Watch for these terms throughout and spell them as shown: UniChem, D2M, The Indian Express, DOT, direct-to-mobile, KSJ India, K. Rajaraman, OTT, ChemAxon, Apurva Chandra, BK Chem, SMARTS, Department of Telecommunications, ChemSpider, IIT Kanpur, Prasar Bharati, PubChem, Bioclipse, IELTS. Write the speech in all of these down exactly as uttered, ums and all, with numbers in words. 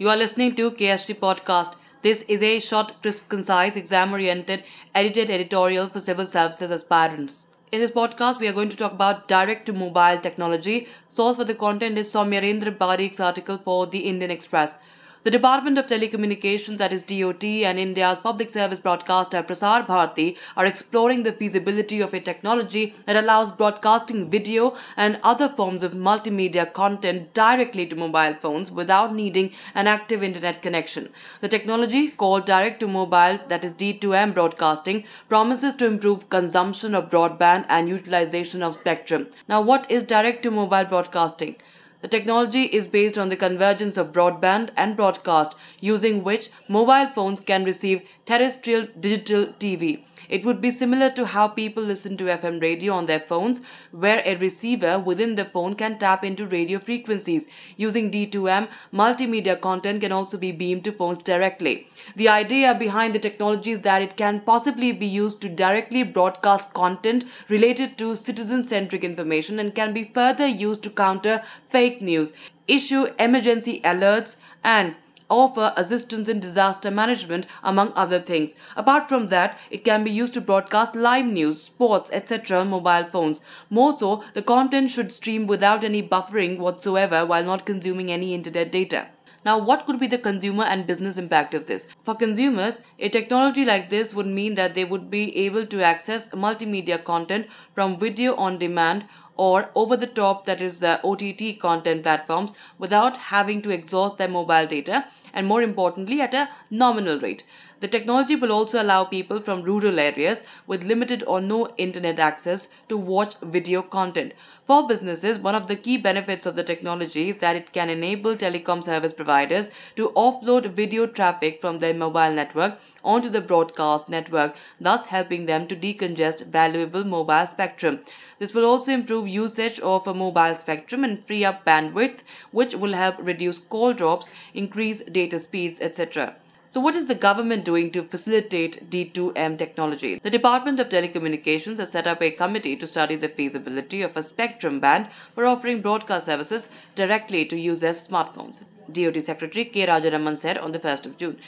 You are listening to K H T Podcast. This is a short, crisp, concise, exam-oriented, edited editorial for civil services aspirants. In this podcast, we are going to talk about direct-to-mobile technology. Source for the content is Soumyarendra Barikh's article for The Indian Express. The Department of Telecommunications, that is D O T, and India's public service broadcaster Prasar Bharati are exploring the feasibility of a technology that allows broadcasting video and other forms of multimedia content directly to mobile phones without needing an active internet connection. The technology, called direct-to-mobile, that is D two M broadcasting, promises to improve consumption of broadband and utilization of spectrum. Now, what is direct-to-mobile broadcasting? The technology is based on the convergence of broadband and broadcast, using which mobile phones can receive terrestrial digital T V. It would be similar to how people listen to F M radio on their phones, where a receiver within the phone can tap into radio frequencies. Using D two M, multimedia content can also be beamed to phones directly. The idea behind the technology is that it can possibly be used to directly broadcast content related to citizen-centric information and can be further used to counter fake news, issue emergency alerts, and offer assistance in disaster management, among other things. Apart from that, it can be used to broadcast live news, sports, et cetera on mobile phones. More so, the content should stream without any buffering whatsoever while not consuming any internet data. Now, what could be the consumer and business impact of this? For consumers, a technology like this would mean that they would be able to access multimedia content from video on demand or over-the-top, that is uh, O T T content platforms, without having to exhaust their mobile data, and more importantly, at a nominal rate. The technology will also allow people from rural areas with limited or no internet access to watch video content. For businesses, one of the key benefits of the technology is that it can enable telecom service providers to offload video traffic from their mobile network onto the broadcast network, thus helping them to decongest valuable mobile spectrum. This will also improve usage of a mobile spectrum and free up bandwidth, which will help reduce call drops, increase data speeds, et cetera. So what is the government doing to facilitate D two M technology? The Department of Telecommunications has set up a committee to study the feasibility of a spectrum band for offering broadcast services directly to users' smartphones. D O T Secretary K Rajaraman said on the first of June.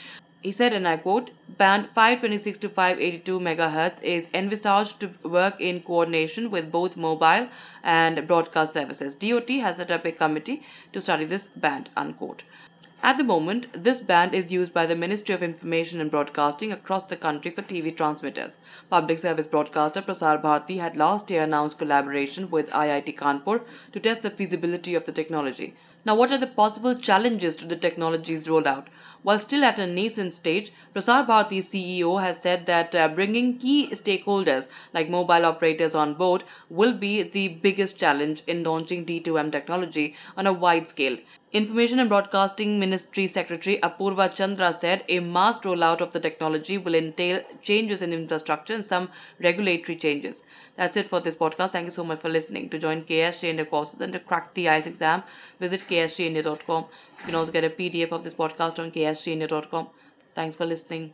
He said, and I quote, "Band five twenty-six to five eighty-two megahertz is envisaged to work in coordination with both mobile and broadcast services. D O T has set up a committee to study this band," unquote. At the moment, this band is used by the Ministry of Information and Broadcasting across the country for T V transmitters. Public service broadcaster Prasar Bharati had last year announced collaboration with I I T Kanpur to test the feasibility of the technology. Now, what are the possible challenges to the technology's rollout? While still at a nascent stage, Prasar Bharati's C E O has said that uh, bringing key stakeholders like mobile operators on board will be the biggest challenge in launching D two M technology on a wide scale. Information and Broadcasting Ministry Secretary Apurva Chandra said a mass rollout of the technology will entail changes in infrastructure and some regulatory changes. That's it for this podcast. Thank you so much for listening. To join K S J India courses and to crack the I E L T S exam, visit K S J India dot com. You can also get a P D F of this podcast on K S J India dot com. Thanks for listening.